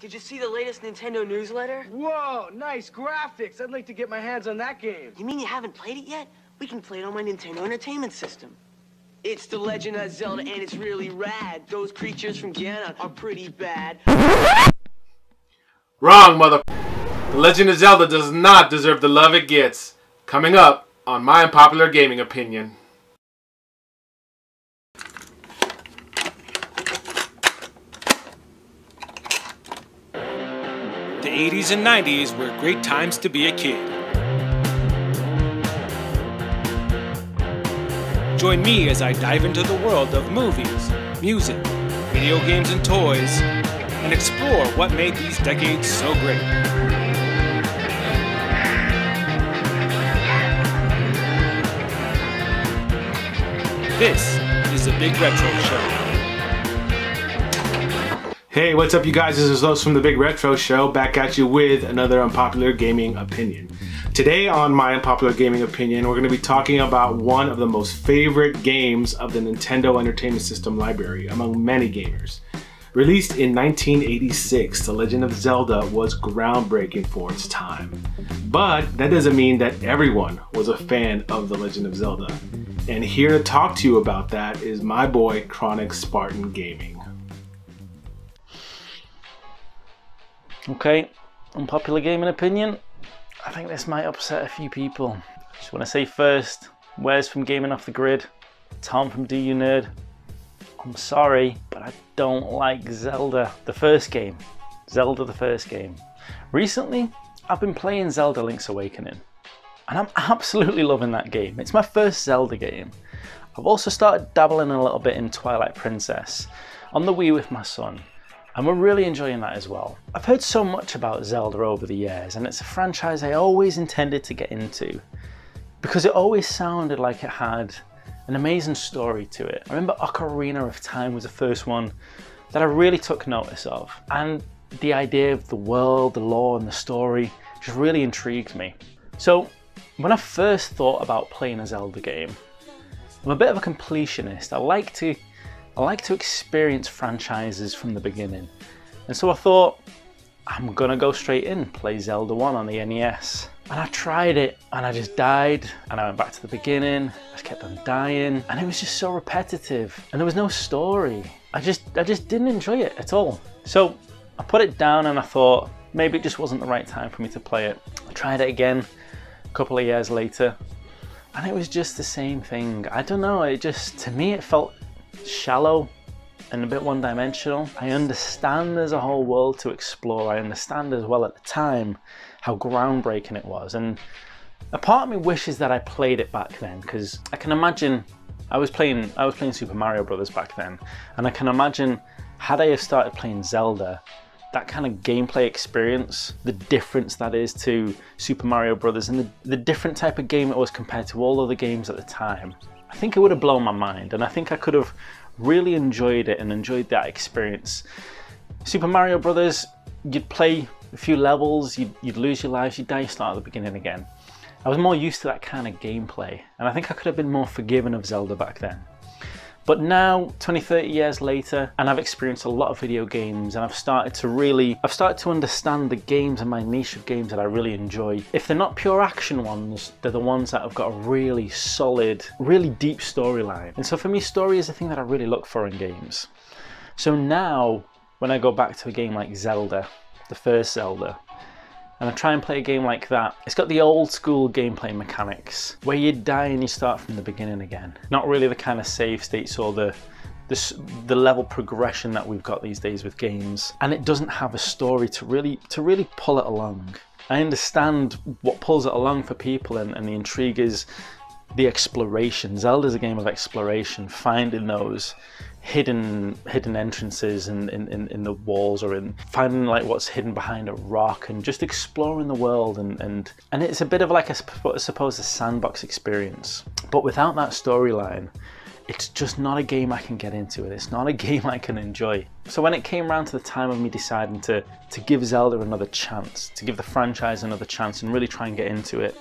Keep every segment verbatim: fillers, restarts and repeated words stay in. Did you see the latest Nintendo newsletter? Whoa, nice graphics. I'd like to get my hands on that game. You mean you haven't played it yet? We can play it on my Nintendo Entertainment System. It's The Legend of Zelda, and it's really rad. Those creatures from Ganon are pretty bad. Wrong, mother... The Legend of Zelda does not deserve the love it gets. Coming up on My Unpopular Gaming Opinion. The eighties and nineties were great times to be a kid. Join me as I dive into the world of movies, music, video games and toys, and explore what made these decades so great. This is The Big Retro Show. Hey, what's up you guys? This is Los from The Big Retro Show, back at you with another Unpopular Gaming Opinion. Today on My Unpopular Gaming Opinion, we're going to be talking about one of the most favorite games of the Nintendo Entertainment System library among many gamers. Released in nineteen eighty-six, The Legend of Zelda was groundbreaking for its time. But that doesn't mean that everyone was a fan of The Legend of Zelda. And here to talk to you about that is my boy, Chronik Spartan Gaming. Okay, Unpopular Gaming Opinion. I think this might upset a few people. Just want to say first, Wes from Gaming Off The Grid, Tom from Do You Nerd, I'm sorry, but I don't like Zelda, the first game. Zelda the first game. Recently, I've been playing Zelda Link's Awakening, and I'm absolutely loving that game. It's my first Zelda game. I've also started dabbling a little bit in Twilight Princess on the Wii with my son. And we're really enjoying that as well. I've heard so much about Zelda over the years, and it's a franchise I always intended to get into because it always sounded like it had an amazing story to it. I remember Ocarina of Time was the first one that I really took notice of, and the idea of the world, the lore and the story just really intrigued me. So when I first thought about playing a Zelda game, I'm a bit of a completionist. I like to I like to experience franchises from the beginning, and so I thought I'm gonna go straight in, play Zelda one on the N E S, and I tried it and I just died, and I went back to the beginning, I just kept on dying, and it was just so repetitive and there was no story. I just I just didn't enjoy it at all. So I put it down and I thought maybe it just wasn't the right time for me to play it. I tried it again a couple of years later and it was just the same thing. I don't know, it just, to me it felt shallow and a bit one-dimensional. I understand there's a whole world to explore. I understand as well at the time how groundbreaking it was, and a part of me wishes that I played it back then, because I can imagine I was playing I was playing Super Mario Brothers back then, and I can imagine had I have started playing Zelda, that kind of gameplay experience, the difference that is to Super Mario Brothers and the, the different type of game it was compared to all other games at the time, I think it would have blown my mind, and I think I could have really enjoyed it and enjoyed that experience. Super Mario Brothers, you'd play a few levels, you'd, you'd lose your lives, you'd die, you start at the beginning again. I was more used to that kind of gameplay, and I think I could have been more forgiving of Zelda back then. But now, twenty, thirty years later, and I've experienced a lot of video games, and I've started to really, I've started to understand the games and my niche of games that I really enjoy. If they're not pure action ones, they're the ones that have got a really solid, really deep storyline. And so for me, story is the thing that I really look for in games. So now, when I go back to a game like Zelda, the first Zelda, and I try and play a game like that, it's got the old school gameplay mechanics where you die and you start from the beginning again. Not really the kind of save states or the, the, the level progression that we've got these days with games. And it doesn't have a story to really, to really pull it along. I understand what pulls it along for people, and, and the intrigue is the exploration. Zelda's a game of exploration, finding those hidden hidden entrances in, in, in the walls, or in finding like what's hidden behind a rock, and just exploring the world, and and, and it's a bit of like a, I suppose, a sandbox experience. But without that storyline, it's just not a game I can get into, and it's not a game I can enjoy. So when it came around to the time of me deciding to, to give Zelda another chance, to give the franchise another chance and really try and get into it,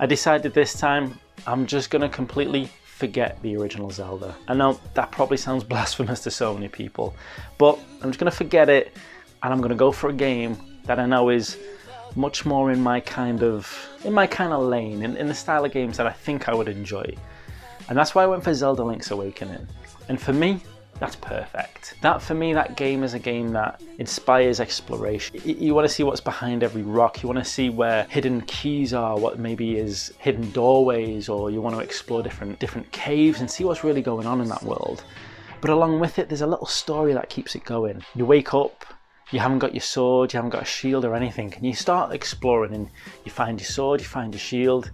I decided this time I'm just gonna completely forget the original Zelda. I know that probably sounds blasphemous to so many people, but I'm just gonna forget it and I'm gonna go for a game that I know is much more in my kind of in my kind of lane, in, in the style of games that I think I would enjoy. And that's why I went for Zelda Link's Awakening. And for me, that's perfect. That for me, that game is a game that inspires exploration. You, you want to see what's behind every rock. You want to see where hidden keys are, what maybe is hidden doorways, or you want to explore different different caves and see what's really going on in that world. But along with it, there's a little story that keeps it going. You wake up, you haven't got your sword, you haven't got a shield or anything, and you start exploring and you find your sword, you find your shield.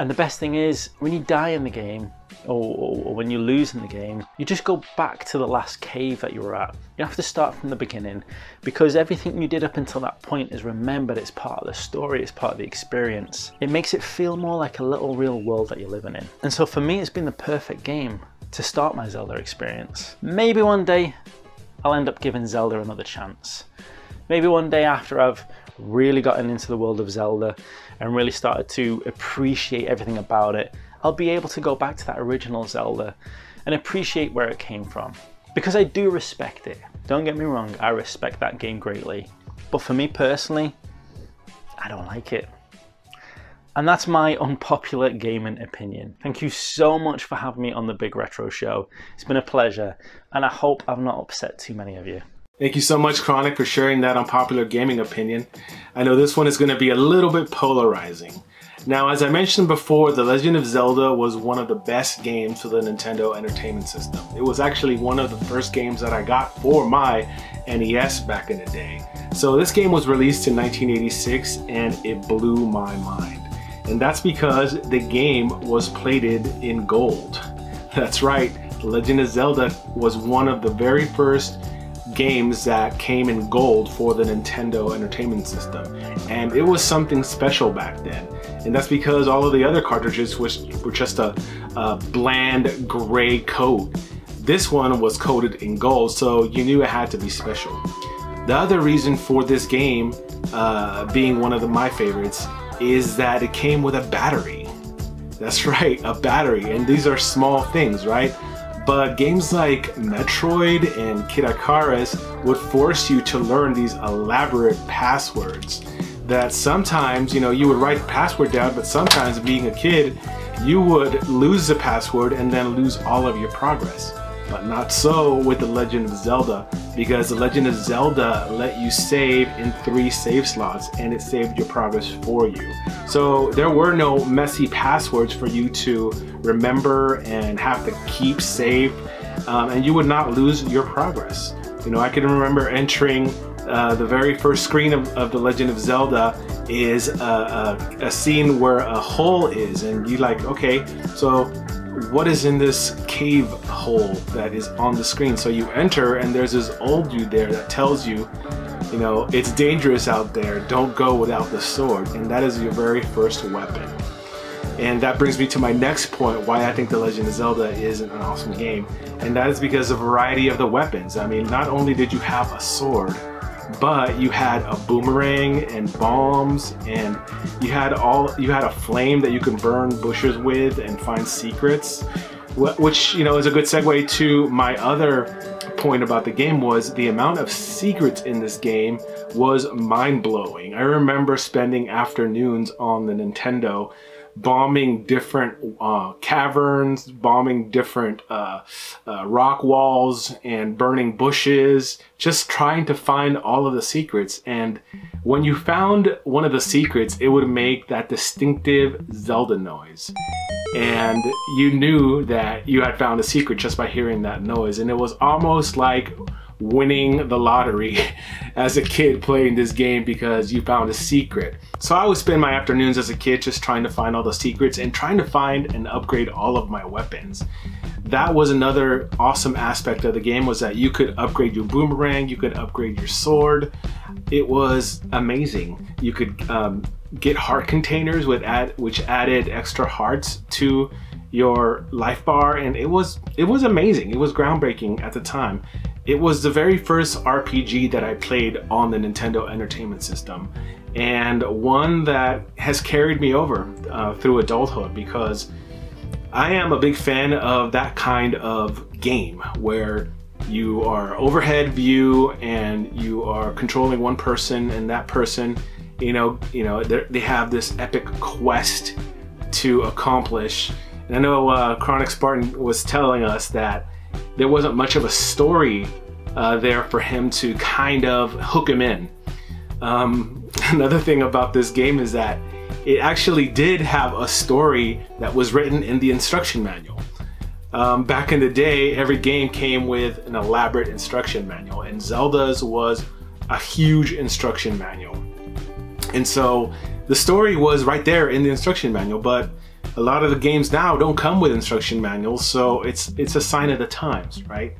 And the best thing is, when you die in the game, or, or when you lose in the game, you just go back to the last cave that you were at. You have to start from the beginning, because everything you did up until that point is remembered. It's part of the story, it's part of the experience. It makes it feel more like a little real world that you're living in. And so for me, it's been the perfect game to start my Zelda experience. Maybe one day I'll end up giving Zelda another chance. Maybe one day, after I've really gotten into the world of Zelda and really started to appreciate everything about it, I'll be able to go back to that original Zelda and appreciate where it came from. Because I do respect it. Don't get me wrong, I respect that game greatly. But for me personally, I don't like it. And that's my unpopular gaming opinion. Thank you so much for having me on The Big Retro Show. It's been a pleasure, and I hope I've not upset too many of you. Thank you so much, Chronik, for sharing that unpopular gaming opinion. I know this one is going to be a little bit polarizing. Now, as I mentioned before, The Legend of Zelda was one of the best games for the Nintendo Entertainment System. It was actually one of the first games that I got for my N E S back in the day. So this game was released in nineteen eighty-six, and it blew my mind. And that's because the game was plated in gold. That's right, The Legend of Zelda was one of the very first games that came in gold for the Nintendo Entertainment System, and it was something special back then. And that's because all of the other cartridges was, were just a, a bland gray coat. This one was coated in gold, so you knew it had to be special. The other reason for this game uh, being one of the, my favorites is that it came with a battery. That's right, a battery, and these are small things, right? But games like Metroid and Kid Icarus would force you to learn these elaborate passwords that sometimes, you know, you would write the password down, but sometimes being a kid, you would lose the password and then lose all of your progress. But not so with The Legend of Zelda, because The Legend of Zelda let you save in three save slots, and it saved your progress for you. So there were no messy passwords for you to remember and have to keep saved, um, and you would not lose your progress. You know, I can remember entering uh, the very first screen of, of The Legend of Zelda is a, a, a scene where a hole is, and you're like, okay, so what is in this cave hole that is on the screen? So you enter, and there's this old dude there that tells you, you know, it's dangerous out there, don't go without the sword. And that is your very first weapon. And that brings me to my next point, why I think The Legend of Zelda is an awesome game. And that is because of the variety of the weapons. I mean, not only did you have a sword, but you had a boomerang and bombs, and you had all you had a flame that you could burn bushes with and find secrets, which, you know, is a good segue to my other point about the game. Was the amount of secrets in this game was mind-blowing. I remember spending afternoons on the Nintendo bombing different uh, caverns, bombing different uh, uh, rock walls, and burning bushes, just trying to find all of the secrets. And when you found one of the secrets, it would make that distinctive Zelda noise. And you knew that you had found a secret just by hearing that noise. And it was almost like winning the lottery as a kid playing this game, because you found a secret. So I would spend my afternoons as a kid just trying to find all the secrets and trying to find and upgrade all of my weapons. That was another awesome aspect of the game, was that you could upgrade your boomerang, you could upgrade your sword. It was amazing. You could um, get heart containers with add, which added extra hearts to your life bar, and it was it was amazing. It was groundbreaking at the time. It was the very first R P G that I played on the Nintendo Entertainment System, and one that has carried me over uh, through adulthood, because I am a big fan of that kind of game where you are overhead view and you are controlling one person, and that person, you know, you know, they have this epic quest to accomplish. And I know uh, Chronik Spartan was telling us that there wasn't much of a story uh, there for him to kind of hook him in. Um, another thing about this game is that it actually did have a story that was written in the instruction manual. Um, back in the day, every game came with an elaborate instruction manual, and Zelda's was a huge instruction manual. And so the story was right there in the instruction manual, but a lot of the games now don't come with instruction manuals, so it's it's a sign of the times, right?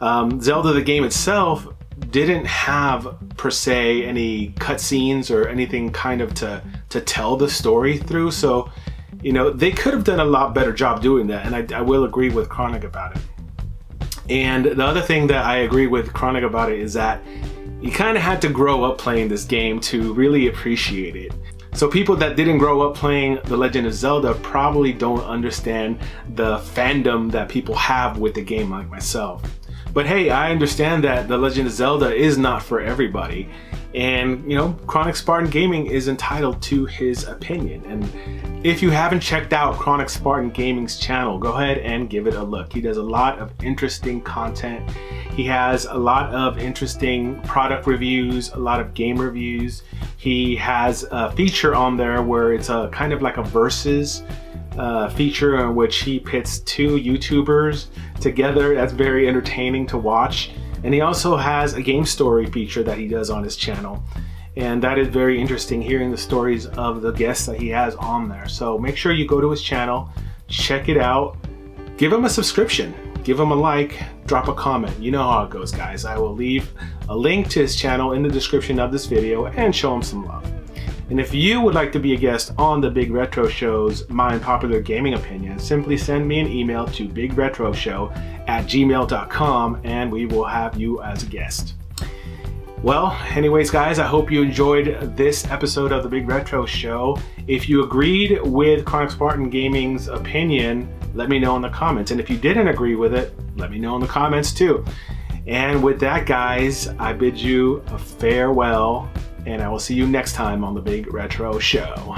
Um, Zelda, the game itself, didn't have per se any cutscenes or anything kind of to to tell the story through, so you know, they could have done a lot better job doing that, and I, I will agree with Chronik about it. And the other thing that I agree with Chronik about it is that you kind of had to grow up playing this game to really appreciate it. So people that didn't grow up playing The Legend of Zelda probably don't understand the fandom that people have with the game, like myself. But hey, I understand that The Legend of Zelda is not for everybody. And, you know, Chronik Spartan Gaming is entitled to his opinion. And if you haven't checked out Chronik Spartan Gaming's channel, go ahead and give it a look. He does a lot of interesting content. He has a lot of interesting product reviews, a lot of game reviews. He has a feature on there where it's a kind of like a versus uh, feature in which he pits two YouTubers together. That's very entertaining to watch. And he also has a game story feature that he does on his channel. And that is very interesting, hearing the stories of the guests that he has on there. So make sure you go to his channel, check it out, give him a subscription, give him a like, drop a comment. You know how it goes, guys. I will leave a link to his channel in the description of this video and show him some love. And if you would like to be a guest on The Big Retro Show's My Unpopular Gaming Opinion, simply send me an email to big retro show at gmail dot com and we will have you as a guest. Well, anyways, guys, I hope you enjoyed this episode of The Big Retro Show. If you agreed with Chronik Spartan Gaming's opinion, let me know in the comments. And if you didn't agree with it, let me know in the comments too. And with that, guys, I bid you a farewell. And I will see you next time on The Big Retro Show.